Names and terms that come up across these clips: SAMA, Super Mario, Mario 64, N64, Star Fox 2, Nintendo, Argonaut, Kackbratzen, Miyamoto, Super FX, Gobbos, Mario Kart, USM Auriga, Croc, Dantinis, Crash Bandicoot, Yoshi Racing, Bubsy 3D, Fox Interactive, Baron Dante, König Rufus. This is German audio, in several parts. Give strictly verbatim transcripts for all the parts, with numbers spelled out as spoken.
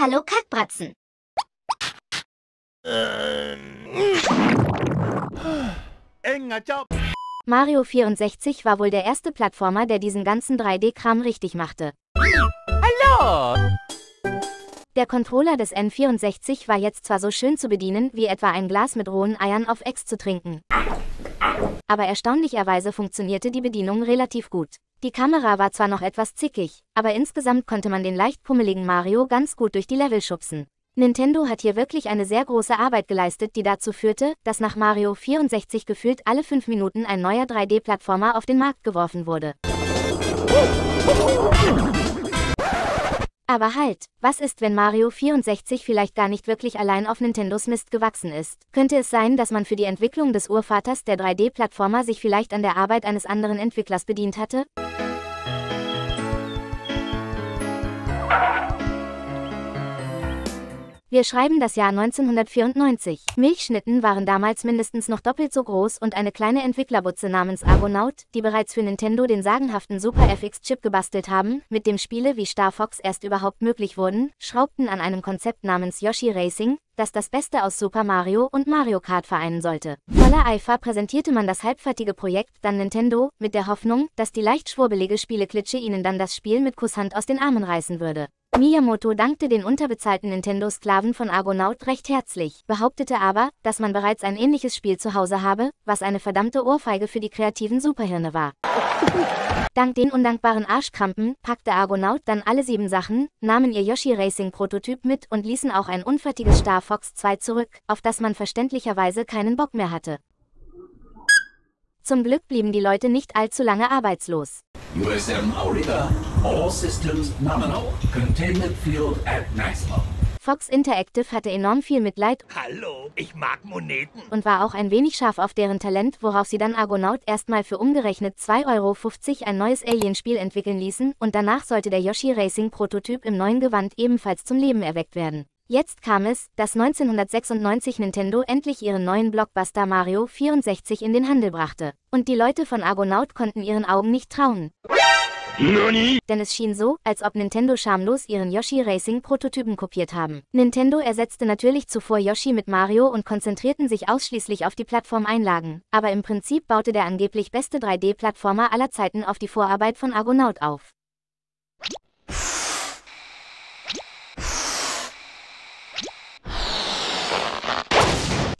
Hallo Kackbratzen. Mario vierundsechzig war wohl der erste Plattformer, der diesen ganzen drei D-Kram richtig machte. Hallo! Der Controller des N vierundsechzig war jetzt zwar so schön zu bedienen, wie etwa ein Glas mit rohen Eiern auf Ex zu trinken. Aber erstaunlicherweise funktionierte die Bedienung relativ gut. Die Kamera war zwar noch etwas zickig, aber insgesamt konnte man den leicht pummeligen Mario ganz gut durch die Level schubsen. Nintendo hat hier wirklich eine sehr große Arbeit geleistet, die dazu führte, dass nach Mario vierundsechzig gefühlt alle fünf Minuten ein neuer drei D-Plattformer auf den Markt geworfen wurde. Aber halt, was ist, wenn Mario vierundsechzig vielleicht gar nicht wirklich allein auf Nintendos Mist gewachsen ist? Könnte es sein, dass man für die Entwicklung des Urvaters der drei D-Plattformer sich vielleicht an der Arbeit eines anderen Entwicklers bedient hatte? Wir schreiben das Jahr neunzehnhundertvierundneunzig. Milchschnitten waren damals mindestens noch doppelt so groß und eine kleine Entwicklerbutze namens Argonaut, die bereits für Nintendo den sagenhaften Super F X Chip gebastelt haben, mit dem Spiele wie Star Fox erst überhaupt möglich wurden, schraubten an einem Konzept namens Yoshi Racing, das das Beste aus Super Mario und Mario Kart vereinen sollte. Voller Eifer präsentierte man das halbfertige Projekt dann Nintendo, mit der Hoffnung, dass die leicht schwurbelige Spieleklitsche ihnen dann das Spiel mit Kusshand aus den Armen reißen würde. Miyamoto dankte den unterbezahlten Nintendo-Sklaven von Argonaut recht herzlich, behauptete aber, dass man bereits ein ähnliches Spiel zu Hause habe, was eine verdammte Ohrfeige für die kreativen Superhirne war. Dank den undankbaren Arschkrampen packte Argonaut dann alle sieben Sachen, nahmen ihr Yoshi Racing-Prototyp mit und ließen auch ein unfertiges Star Fox zwei zurück, auf das man verständlicherweise keinen Bock mehr hatte. Zum Glück blieben die Leute nicht allzu lange arbeitslos. U S M Auriga, all systems nominal, containment field at maximum. Fox Interactive hatte enorm viel Mitleid. Hallo, ich mag Moneten. Und war auch ein wenig scharf auf deren Talent, worauf sie dann Argonaut erstmal für umgerechnet zwei Euro fünfzig ein neues Alien-Spiel entwickeln ließen und danach sollte der Yoshi Racing-Prototyp im neuen Gewand ebenfalls zum Leben erweckt werden. Jetzt kam es, dass neunzehnhundertsechsundneunzig Nintendo endlich ihren neuen Blockbuster Mario vierundsechzig in den Handel brachte. Und die Leute von Argonaut konnten ihren Augen nicht trauen. Noni? Denn es schien so, als ob Nintendo schamlos ihren Yoshi Racing Prototypen kopiert haben. Nintendo ersetzte natürlich zuvor Yoshi mit Mario und konzentrierten sich ausschließlich auf die Plattformeinlagen. Aber im Prinzip baute der angeblich beste drei D-Plattformer aller Zeiten auf die Vorarbeit von Argonaut auf.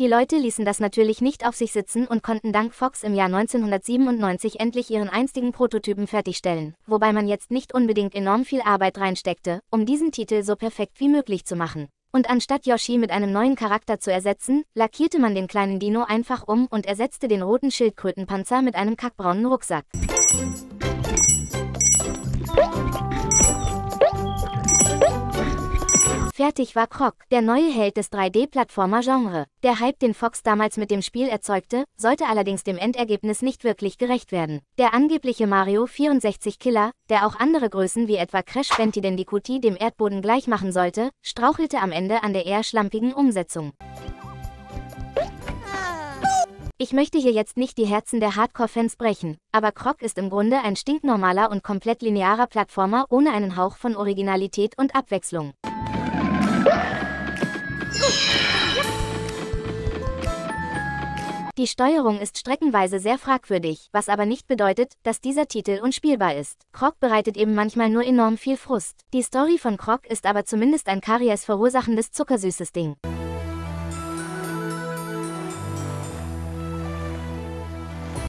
Die Leute ließen das natürlich nicht auf sich sitzen und konnten dank Fox im Jahr neunzehnhundertsiebenundneunzig endlich ihren einstigen Prototypen fertigstellen, wobei man jetzt nicht unbedingt enorm viel Arbeit reinsteckte, um diesen Titel so perfekt wie möglich zu machen. Und anstatt Yoshi mit einem neuen Charakter zu ersetzen, lackierte man den kleinen Dino einfach um und ersetzte den roten Schildkrötenpanzer mit einem kackbraunen Rucksack. Fertig war Croc, der neue Held des drei D-Plattformer-Genre. Der Hype, den Fox damals mit dem Spiel erzeugte, sollte allerdings dem Endergebnis nicht wirklich gerecht werden. Der angebliche Mario vierundsechzig-Killer, der auch andere Größen wie etwa Crash Bandicoot dem Erdboden gleichmachen sollte, strauchelte am Ende an der eher schlampigen Umsetzung. Ich möchte hier jetzt nicht die Herzen der Hardcore-Fans brechen, aber Croc ist im Grunde ein stinknormaler und komplett linearer Plattformer ohne einen Hauch von Originalität und Abwechslung. Die Steuerung ist streckenweise sehr fragwürdig, was aber nicht bedeutet, dass dieser Titel unspielbar ist. Croc bereitet eben manchmal nur enorm viel Frust. Die Story von Croc ist aber zumindest ein Karies verursachendes zuckersüßes Ding.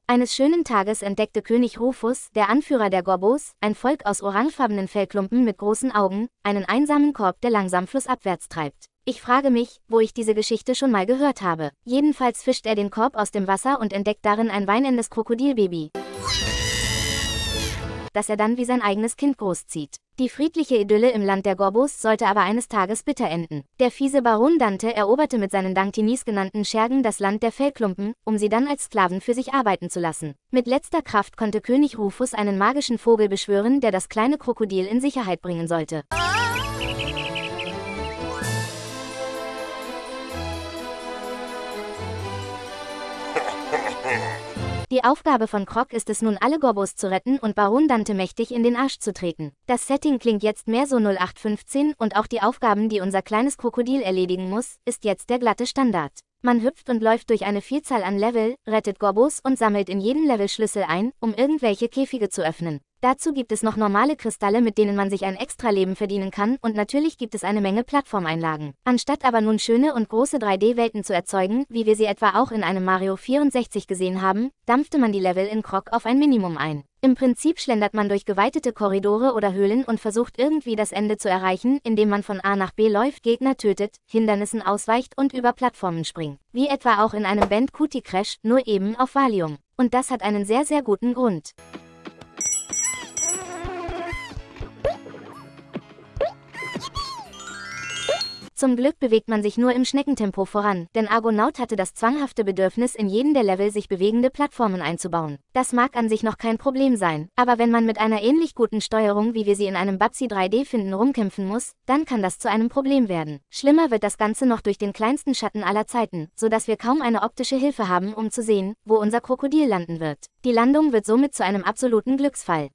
Eines schönen Tages entdeckte König Rufus, der Anführer der Gobbos, ein Volk aus orangefarbenen Fellklumpen mit großen Augen, einen einsamen Korb, der langsam flussabwärts treibt. Ich frage mich, wo ich diese Geschichte schon mal gehört habe. Jedenfalls fischt er den Korb aus dem Wasser und entdeckt darin ein weinendes Krokodilbaby, das er dann wie sein eigenes Kind großzieht. Die friedliche Idylle im Land der Gobbos sollte aber eines Tages bitter enden. Der fiese Baron Dante eroberte mit seinen Dantinis genannten Schergen das Land der Fellklumpen, um sie dann als Sklaven für sich arbeiten zu lassen. Mit letzter Kraft konnte König Rufus einen magischen Vogel beschwören, der das kleine Krokodil in Sicherheit bringen sollte. Die Aufgabe von Croc ist es nun, alle Gobbos zu retten und Baron Dante mächtig in den Arsch zu treten. Das Setting klingt jetzt mehr so null acht fünfzehn und auch die Aufgaben, die unser kleines Krokodil erledigen muss, ist jetzt der glatte Standard. Man hüpft und läuft durch eine Vielzahl an Level, rettet Gobbos und sammelt in jedem Level Schlüssel ein, um irgendwelche Käfige zu öffnen. Dazu gibt es noch normale Kristalle, mit denen man sich ein Extraleben verdienen kann, und natürlich gibt es eine Menge Plattformeinlagen. Anstatt aber nun schöne und große drei D-Welten zu erzeugen, wie wir sie etwa auch in einem Mario vierundsechzig gesehen haben, dampfte man die Level in Croc auf ein Minimum ein. Im Prinzip schlendert man durch geweitete Korridore oder Höhlen und versucht irgendwie das Ende zu erreichen, indem man von A nach B läuft, Gegner tötet, Hindernissen ausweicht und über Plattformen springt. Wie etwa auch in einem Bandicoot-Crash, nur eben auf Valium. Und das hat einen sehr sehr guten Grund. Zum Glück bewegt man sich nur im Schneckentempo voran, denn Argonaut hatte das zwanghafte Bedürfnis, in jedem der Level sich bewegende Plattformen einzubauen. Das mag an sich noch kein Problem sein, aber wenn man mit einer ähnlich guten Steuerung, wie wir sie in einem Bubsy drei D finden, rumkämpfen muss, dann kann das zu einem Problem werden. Schlimmer wird das Ganze noch durch den kleinsten Schatten aller Zeiten, sodass wir kaum eine optische Hilfe haben, um zu sehen, wo unser Krokodil landen wird. Die Landung wird somit zu einem absoluten Glücksfall.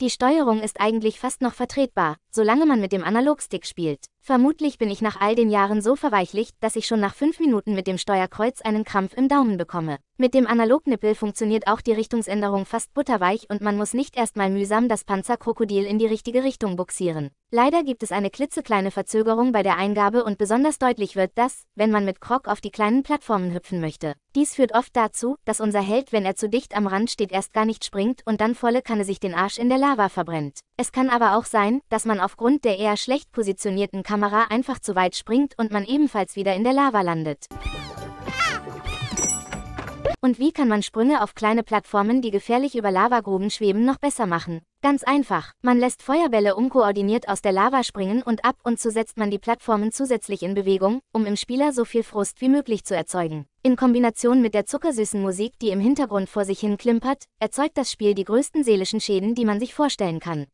Die Steuerung ist eigentlich fast noch vertretbar, solange man mit dem Analogstick spielt. Vermutlich bin ich nach all den Jahren so verweichlicht, dass ich schon nach fünf Minuten mit dem Steuerkreuz einen Krampf im Daumen bekomme. Mit dem Analognippel funktioniert auch die Richtungsänderung fast butterweich und man muss nicht erstmal mühsam das Panzerkrokodil in die richtige Richtung buxieren. Leider gibt es eine klitzekleine Verzögerung bei der Eingabe und besonders deutlich wird das, wenn man mit Croc auf die kleinen Plattformen hüpfen möchte. Dies führt oft dazu, dass unser Held, wenn er zu dicht am Rand steht, erst gar nicht springt und dann volle Kanne sich den Arsch in der Lava verbrennt. Es kann aber auch sein, dass man aufgrund der eher schlecht positionierten Kamera einfach zu weit springt und man ebenfalls wieder in der Lava landet. Und wie kann man Sprünge auf kleine Plattformen, die gefährlich über Lavagruben schweben, noch besser machen? Ganz einfach, man lässt Feuerbälle unkoordiniert aus der Lava springen und ab und zu setzt man die Plattformen zusätzlich in Bewegung, um im Spieler so viel Frust wie möglich zu erzeugen. In Kombination mit der zuckersüßen Musik, die im Hintergrund vor sich hin klimpert, erzeugt das Spiel die größten seelischen Schäden, die man sich vorstellen kann.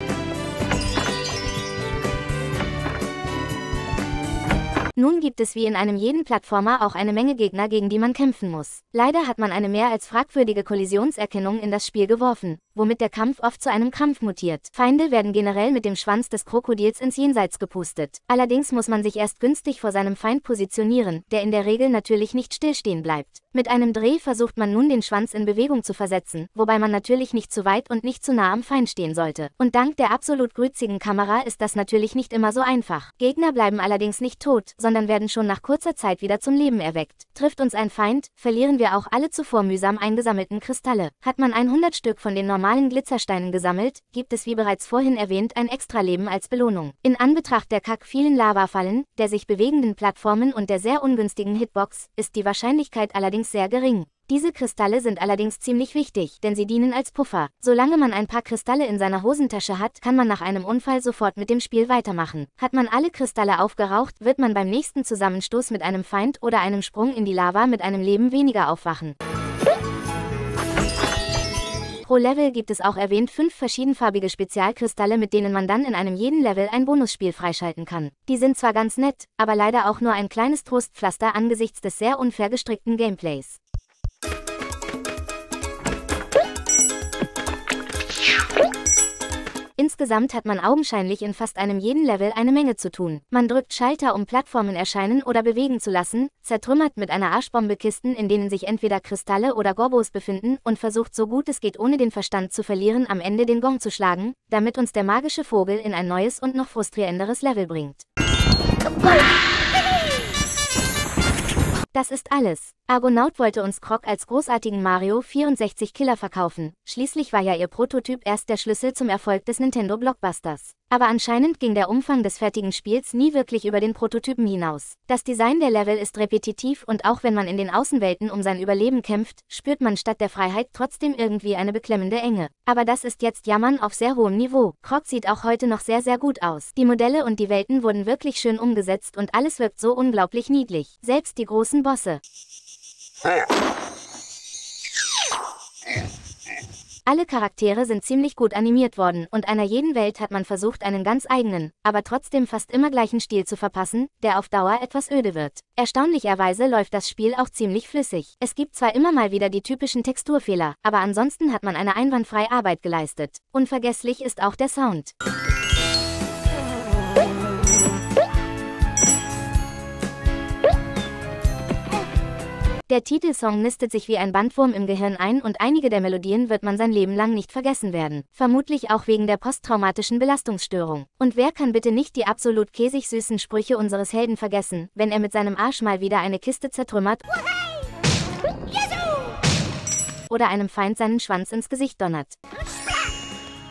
Nun gibt es wie in einem jeden Plattformer auch eine Menge Gegner, gegen die man kämpfen muss. Leider hat man eine mehr als fragwürdige Kollisionserkennung in das Spiel geworfen, womit der Kampf oft zu einem Krampf mutiert. Feinde werden generell mit dem Schwanz des Krokodils ins Jenseits gepustet. Allerdings muss man sich erst günstig vor seinem Feind positionieren, der in der Regel natürlich nicht stillstehen bleibt. Mit einem Dreh versucht man nun, den Schwanz in Bewegung zu versetzen, wobei man natürlich nicht zu weit und nicht zu nah am Feind stehen sollte. Und dank der absolut grützigen Kamera ist das natürlich nicht immer so einfach. Gegner bleiben allerdings nicht tot, sondern sondern werden schon nach kurzer Zeit wieder zum Leben erweckt. Trifft uns ein Feind, verlieren wir auch alle zuvor mühsam eingesammelten Kristalle. Hat man hundert Stück von den normalen Glitzersteinen gesammelt, gibt es wie bereits vorhin erwähnt ein Extraleben als Belohnung. In Anbetracht der kack vielen Lavafallen, der sich bewegenden Plattformen und der sehr ungünstigen Hitbox, ist die Wahrscheinlichkeit allerdings sehr gering. Diese Kristalle sind allerdings ziemlich wichtig, denn sie dienen als Puffer. Solange man ein paar Kristalle in seiner Hosentasche hat, kann man nach einem Unfall sofort mit dem Spiel weitermachen. Hat man alle Kristalle aufgeraucht, wird man beim nächsten Zusammenstoß mit einem Feind oder einem Sprung in die Lava mit einem Leben weniger aufwachen. Pro Level gibt es auch erwähnt fünf verschiedenfarbige Spezialkristalle, mit denen man dann in einem jeden Level ein Bonusspiel freischalten kann. Die sind zwar ganz nett, aber leider auch nur ein kleines Trostpflaster angesichts des sehr unfair gestrickten Gameplays. Insgesamt hat man augenscheinlich in fast einem jeden Level eine Menge zu tun. Man drückt Schalter, um Plattformen erscheinen oder bewegen zu lassen, zertrümmert mit einer Arschbombe Kisten, in denen sich entweder Kristalle oder Gobbos befinden, und versucht so gut es geht, ohne den Verstand zu verlieren, am Ende den Gong zu schlagen, damit uns der magische Vogel in ein neues und noch frustrierenderes Level bringt. Das ist alles. Argonaut wollte uns Croc als großartigen Mario vierundsechzig Killer verkaufen. Schließlich war ja ihr Prototyp erst der Schlüssel zum Erfolg des Nintendo Blockbusters. Aber anscheinend ging der Umfang des fertigen Spiels nie wirklich über den Prototypen hinaus. Das Design der Level ist repetitiv und auch wenn man in den Außenwelten um sein Überleben kämpft, spürt man statt der Freiheit trotzdem irgendwie eine beklemmende Enge. Aber das ist jetzt Jammern auf sehr hohem Niveau. Croc sieht auch heute noch sehr sehr gut aus. Die Modelle und die Welten wurden wirklich schön umgesetzt und alles wirkt so unglaublich niedlich. Selbst die großen Bosse. Alle Charaktere sind ziemlich gut animiert worden und einer jeden Welt hat man versucht, einen ganz eigenen, aber trotzdem fast immer gleichen Stil zu verpassen, der auf Dauer etwas öde wird. Erstaunlicherweise läuft das Spiel auch ziemlich flüssig. Es gibt zwar immer mal wieder die typischen Texturfehler, aber ansonsten hat man eine einwandfreie Arbeit geleistet. Unvergesslich ist auch der Sound. Der Titelsong nistet sich wie ein Bandwurm im Gehirn ein und einige der Melodien wird man sein Leben lang nicht vergessen werden. Vermutlich auch wegen der posttraumatischen Belastungsstörung. Und wer kann bitte nicht die absolut käsig süßen Sprüche unseres Helden vergessen, wenn er mit seinem Arsch mal wieder eine Kiste zertrümmert oder einem Feind seinen Schwanz ins Gesicht donnert.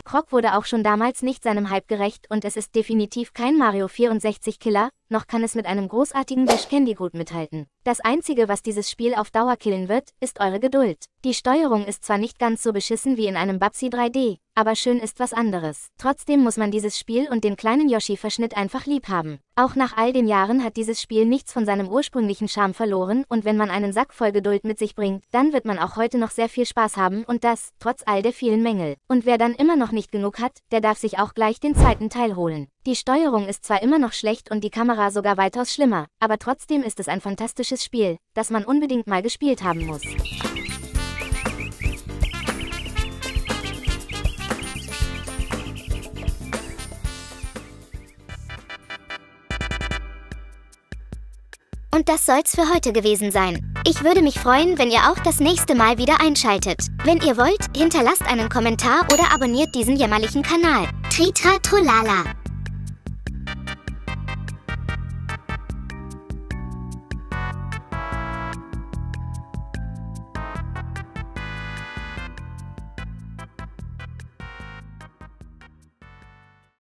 Croc wurde auch schon damals nicht seinem Hype gerecht und es ist definitiv kein Mario vierundsechzig Killer, noch kann es mit einem großartigen Dash Bandicoot mithalten. Das einzige, was dieses Spiel auf Dauer killen wird, ist eure Geduld. Die Steuerung ist zwar nicht ganz so beschissen wie in einem Bubsy drei D, aber schön ist was anderes. Trotzdem muss man dieses Spiel und den kleinen Yoshi-Verschnitt einfach lieb haben. Auch nach all den Jahren hat dieses Spiel nichts von seinem ursprünglichen Charme verloren und wenn man einen Sack voll Geduld mit sich bringt, dann wird man auch heute noch sehr viel Spaß haben und das, trotz all der vielen Mängel. Und wer dann immer noch nicht genug hat, der darf sich auch gleich den zweiten Teil holen. Die Steuerung ist zwar immer noch schlecht und die Kamera sogar weitaus schlimmer, aber trotzdem ist es ein fantastisches Spiel, das man unbedingt mal gespielt haben muss. Und das soll's für heute gewesen sein. Ich würde mich freuen, wenn ihr auch das nächste Mal wieder einschaltet. Wenn ihr wollt, hinterlasst einen Kommentar oder abonniert diesen jämmerlichen Kanal. Tritra Trolala.